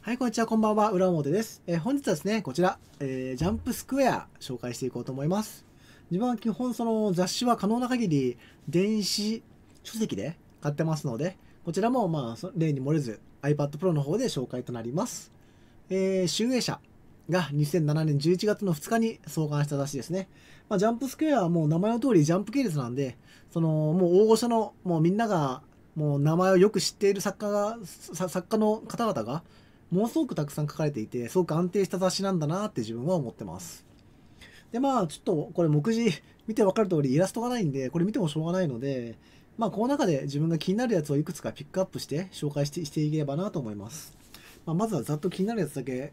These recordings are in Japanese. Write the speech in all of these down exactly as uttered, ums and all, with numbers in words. はい、こんにちは、こんばんは、裏表です。えー、本日はですね、こちら、えー、ジャンプスクエア紹介していこうと思います。自分は基本その雑誌は可能な限り電子書籍で買ってますので、こちらもまあ例に漏れず iPad Pro の方で紹介となります。えー、集英社がにせんななねんじゅういちがつのふつかに創刊した雑誌ですね。まあ、ジャンプスクエアはもう名前の通りジャンプ系列なんで、そのもう大御所のもうみんながもう名前をよく知っている作家が作家の方々がものすごくたくさん書かれていて、すごく安定した雑誌なんだなって自分は思ってます。でまあちょっとこれ目次見て分かる通りイラストがないんで、これ見てもしょうがないので、まあこの中で自分が気になるやつをいくつかピックアップして紹介して、していければなと思います。まあ、まずはざっと気になるやつだけ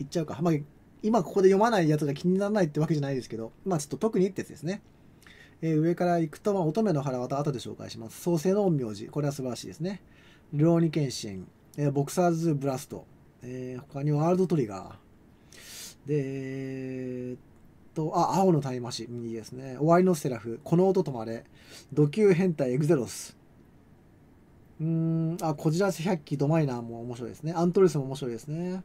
いっちゃうか。まあ、今ここで読まないやつが気にならないってわけじゃないですけど、まあちょっと特にってやつですね。えー、上からいくと、まあ、乙女の腹渡後で紹介します。創世の陰陽師、これは素晴らしいですね。ルローニケンシン、えー、ボクサーズブラスト、えー、他にワールドトリガーで、えー、っとあ青のタイマシ、いいですね。終わりのセラフ、この音止まれ、ド級変態エグゼロス、うーんあこじらせ百鬼ドマイナーも面白いですね。アントレスも面白いですね。っ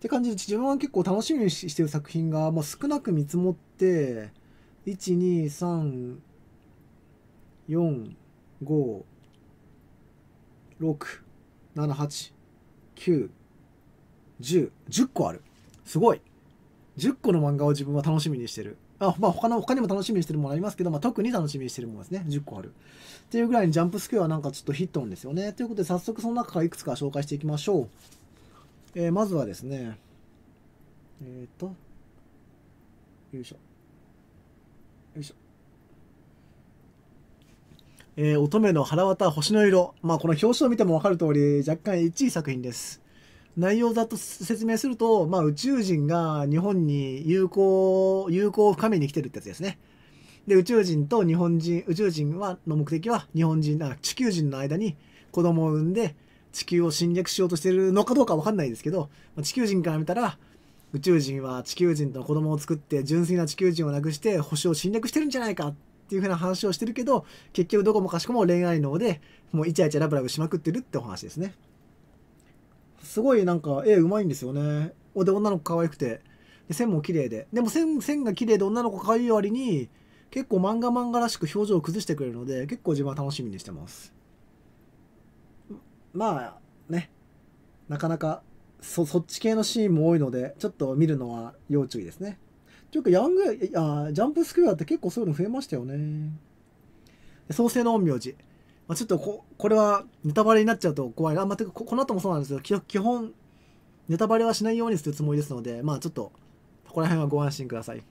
て感じで、自分は結構楽しみにしてる作品が、まあ、少なく見積もっていちにさんよんごろくななはちきゅうじゅうじゅっこある。すごいじゅっこの漫画を自分は楽しみにしてる。あまあ他の他にも楽しみにしてるものありますけど、まあ、特に楽しみにしてるものですね。じゅっこあるっていうぐらいにジャンプスクエアはなんかちょっとヒットなんですよね。ということで早速その中からいくつか紹介していきましょう。えー、まずはですね、えっと、よいしょ、よいしょ、えー、乙女の腹渡星の色、まあ、この表紙を見ても分かるとおり、若干エッチい作品です。内容だと説明すると、まあ、宇宙人が日本に友好、友好を深めに来てるってやつですね。で、宇宙人と日本人、宇宙人はの目的は、日本人、あ、地球人の間に子供を産んで、地球を侵略しようとしているのかどうかわかんないですけど、地球人から見たら宇宙人は地球人との子供を作って純粋な地球人をなくして星を侵略してるんじゃないかっていう風な話をしてるけど、結局どこもかしこも恋愛脳でもうイチャイチャラブラブしまくってるってお話ですね。すごいなんか絵うまいんですよね。で女の子可愛くて、で線も綺麗で、でも線線が綺麗で女の子可愛い割に結構漫画漫画らしく表情を崩してくれるので、結構自分は楽しみにしてます。まあね、なかなか そ, そっち系のシーンも多いので、ちょっと見るのは要注意ですね。というかヤングあジャンプスクエアって結構そういうの増えましたよね。創世の陰陽師、まあ、ちょっと こ, これはネタバレになっちゃうと怖いな、まあ、てか こ, この後もそうなんですけど、基本ネタバレはしないようにするつもりですので、まあちょっとここら辺はご安心ください。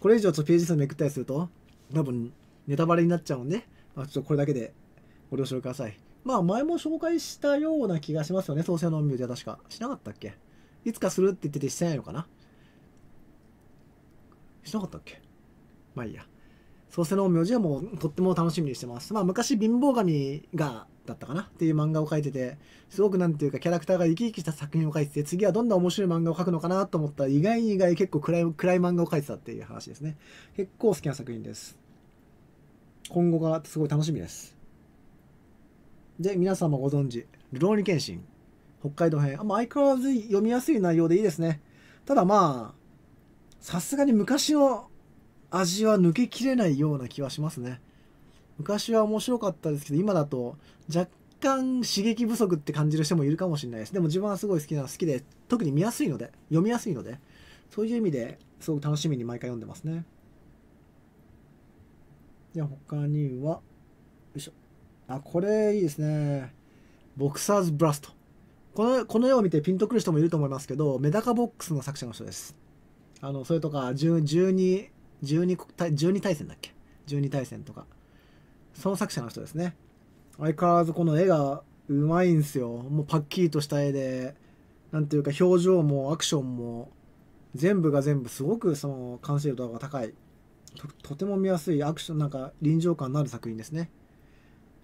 これ以上ちょっとページ数めくったりすると多分ネタバレになっちゃうんで、まあ、ちょっとこれだけでご了承ください。まあ前も紹介したような気がしますよね。創世の陰陽師は確かしなかったっけ、いつかするって言っててしてないのかな、しなかったっけ、まあいいや。創世の陰陽師はもうとっても楽しみにしてます。まあ昔貧乏神がだったかなっていう漫画を描いてて、すごくなんていうかキャラクターが生き生きした作品を描いてて、次はどんな面白い漫画を描くのかなと思ったら、意外に意外結構暗い、暗い漫画を描いてたっていう話ですね。結構好きな作品です。今後がすごい楽しみです。で、皆様ご存知、ルローニケンシン、北海道編。あ、まあ、相変わらず読みやすい内容でいいですね。ただまあ、さすがに昔の味は抜けきれないような気はしますね。昔は面白かったですけど、今だと若干刺激不足って感じる人もいるかもしれないです。でも自分はすごい好きなの好きで、特に見やすいので、読みやすいので、そういう意味ですごく楽しみに毎回読んでますね。で、他には、よいしょ。あ、これいいですね。ボクサーズブラスト。この、この絵を見てピンとくる人もいると思いますけど、メダカボックスの作者の人です。あの、それとか、じゅうに、じゅうに、じゅうに対戦だっけ ?じゅうに 対戦とか。その作者の人ですね。相変わらずこの絵がうまいんですよ。もうパッキリとした絵で、なんていうか表情もアクションも、全部が全部すごくその完成度が高い。と、とても見やすいアクション、なんか臨場感のある作品ですね。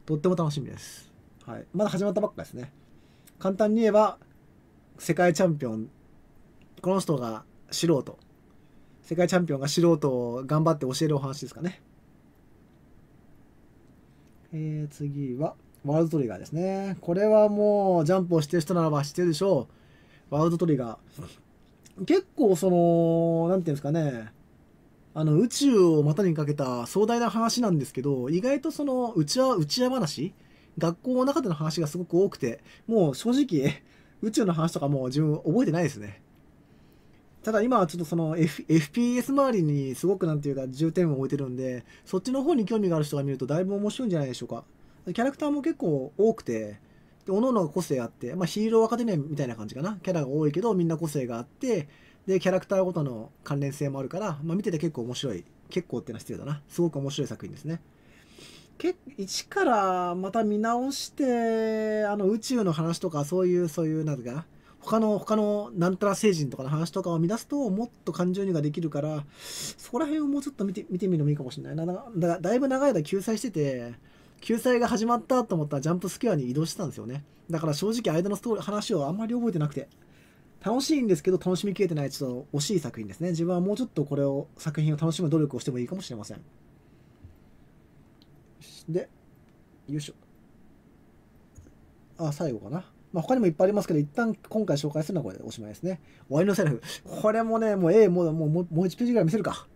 とっても楽しみです、はい、まだ始まったばっかですね。簡単に言えば世界チャンピオン、この人が素人、世界チャンピオンが素人を頑張って教えるお話ですかね。えー、次はワールドトリガーですね。これはもうジャンプをしてる人ならば知ってるでしょう。ワールドトリガー。結構その、なんていうんですかね、あの宇宙を股にかけた壮大な話なんですけど、意外とそのうちわ、うちわ話、学校の中での話がすごく多くて、もう正直、宇宙の話とかもう自分覚えてないですね。ただ今はちょっとその、F、エフピーエス 周りにすごくなんていうか重点を置いてるんで、そっちの方に興味がある人が見るとだいぶ面白いんじゃないでしょうか。キャラクターも結構多くて、各々が個性あって、まあ、ヒーローアカデミアみたいな感じかな。キャラが多いけどみんな個性があって、で、キャラクターごとの関連性もあるから、まあ、見てて結構面白い。結構ってのは失礼だな。すごく面白い作品ですね。一からまた見直して、あの宇宙の話とか、そういう、そういう、なんか、他の、他のなんたら星人とかの話とかを見出すと、もっと感情移入ができるから、そこら辺をもうちょっと見て、見てみるのもいいかもしれないな。だから、だいぶ長い間救済してて、救済が始まったと思ったらジャンプスクエアに移動してたんですよね。だから正直間のストーリー話をあんまり覚えてなくて、楽しいんですけど楽しみきれてない、ちょっと惜しい作品ですね。自分はもうちょっとこれを、作品を楽しむ努力をしてもいいかもしれません。で、よいしょ。あ、最後かな。まあ、他にもいっぱいありますけど、一旦今回紹介するのはこれでおしまいですね。終わりのセリフ。これもね、もう絵、もう、もう、もういちページぐらい見せるか。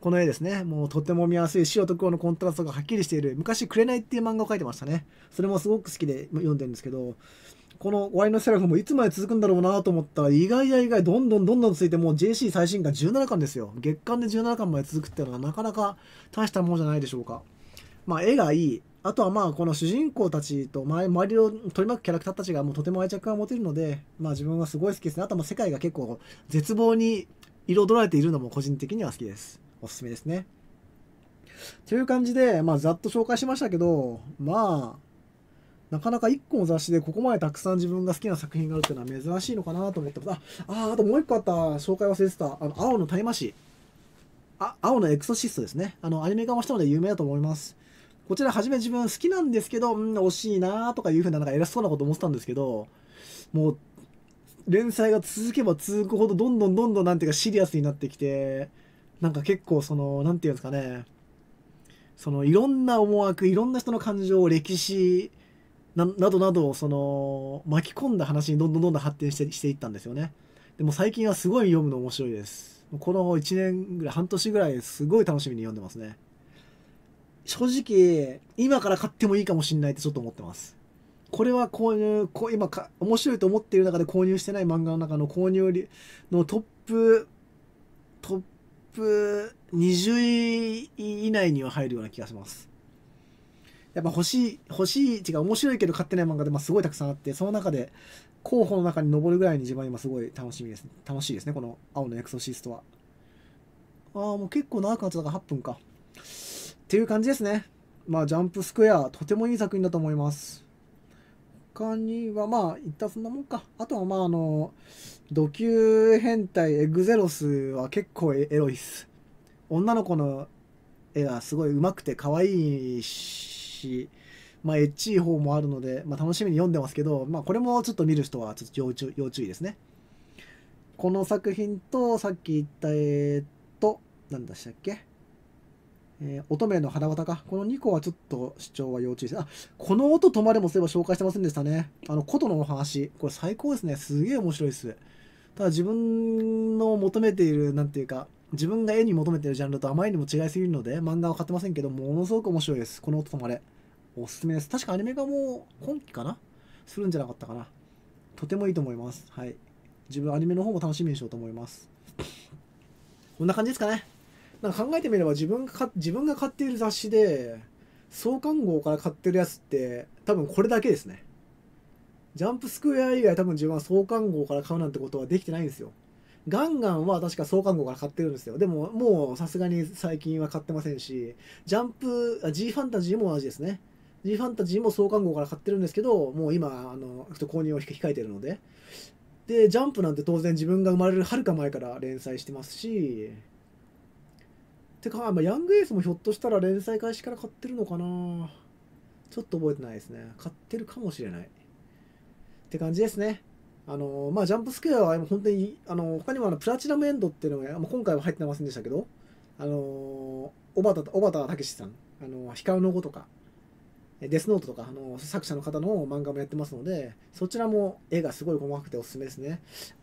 この絵ですね。もうとっても見やすい、白と黒のコントラストがはっきりしている。昔、紅っていう漫画を描いてましたね。それもすごく好きで読んでるんですけど、この終わりのセリフもいつまで続くんだろうなと思ったら、意外や意外、どんどんどんどん続いて、もう ジェーシー 最新巻じゅうななかんですよ。月間でじゅうななかんまで続くっていうのはなかなか大したものじゃないでしょうか。まあ、絵がいい。あとはまあ、この主人公たちと周りを取り巻くキャラクターたちがもうとても愛着が持てるので、まあ自分はすごい好きですね。あとはもう世界が結構絶望に彩られているのも個人的には好きです。おすすめですね。という感じで、まあざっと紹介しましたけど、まあ、なかなかいっこの雑誌でここまでたくさん自分が好きな作品があるっていうのは珍しいのかなと思ってます。あ、あー、あともういっこあった。紹介忘れてた。あの、青の大魔師。あ、青のエクソシストですね。あの、アニメ化もしたので有名だと思います。こちら初め自分好きなんですけど、うん、惜しいなーとかいうふうな、なんか偉そうなこと思ってたんですけど、もう、連載が続けば続くほど、どんどんどんどんなんていうかシリアスになってきて、なんか結構その、なんていうんですかね、その、いろんな思惑、いろんな人の感情、歴史な、などなどをその、巻き込んだ話にどんどんどんどん発展して、していったんですよね。でも最近はすごい読むの面白いです。このいちねんぐらい、半年ぐらい、すごい楽しみに読んでますね。正直、今から買ってもいいかもしれないってちょっと思ってます。これは購入、こ今か、面白いと思っている中で購入してない漫画の中の購入のトップ、トップにじゅうい以内には入るような気がします。やっぱ欲しい、欲しい、違う、面白いけど買ってない漫画で、まあ、すごいたくさんあって、その中で、候補の中に上るぐらいに自分は今すごい楽しみです。楽しいですね、この青のエクソシストは。ああ、もう結構長くなっちゃったからはっぷんか。っていう感じですね。まあ、ジャンプスクエア、とてもいい作品だと思います。他には、まあ、一旦そんなもんか。あとは、まあ、あの、ド級変態エグゼロスは結構エロいっす。女の子の絵がすごい上手くて可愛いし、まあ、エッチい方もあるので、まあ、楽しみに読んでますけど、まあ、これもちょっと見る人はちょっと要注、要注意ですね。この作品と、さっき言った、えーっと、何でしたっけ？えー、乙女の花形か。このにこはちょっと主張は要注意です。あ、この音止まれもすれば紹介してませんでしたね。あの、琴のお話。これ最高ですね。すげえ面白いです。ただ自分の求めている、なんていうか、自分が絵に求めているジャンルとあまりにも違いすぎるので、漫画は買ってませんけど、ものすごく面白いです。この音止まれ。おすすめです。確かアニメ化も今期かなするんじゃなかったかな。とてもいいと思います。はい。自分アニメの方も楽しみにしようと思います。こんな感じですかね。なんか考えてみれば自分が、自分が買っている雑誌で、創刊号から買ってるやつって、多分これだけですね。ジャンプスクエア以外多分自分は創刊号から買うなんてことはできてないんですよ。ガンガンは確か創刊号から買ってるんですよ。でも、もうさすがに最近は買ってませんし、ジャンプ、G ファンタジーも同じですね。G ファンタジーも創刊号から買ってるんですけど、もう今、あの、購入を控えてるので。で、ジャンプなんて当然自分が生まれるはるか前から連載してますし、てか、まあ、ヤングエースもひょっとしたら連載開始から買ってるのかなちょっと覚えてないですね。買ってるかもしれない。って感じですね。あの、まあ、ジャンプスクエアは本当に、あの、他にもあのプラチナムエンドっていうのが、まあ、今回は入ってませんでしたけど、あの、小畑、小畑武史さん、あの、光の碁とか、デスノートとかあの作者の方の漫画もやってますので、そちらも絵がすごい細かくておすすめですね。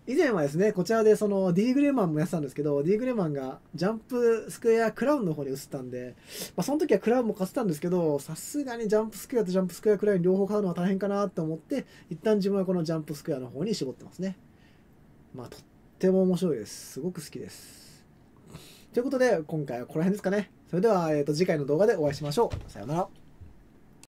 以前はですね、こちらでその D グレーマンもやってたんですけど、 D グレーマンがジャンプスクエアクラウンの方に移ったんで、まあ、その時はクラウンも買ってたんですけど、さすがにジャンプスクエアとジャンプスクエアクラウン両方買うのは大変かなと思って、一旦自分はこのジャンプスクエアの方に絞ってますね。まあとっても面白いです。すごく好きです。ということで今回はこの辺ですかね。それでは、えーと、次回の動画でお会いしましょう。さようなら。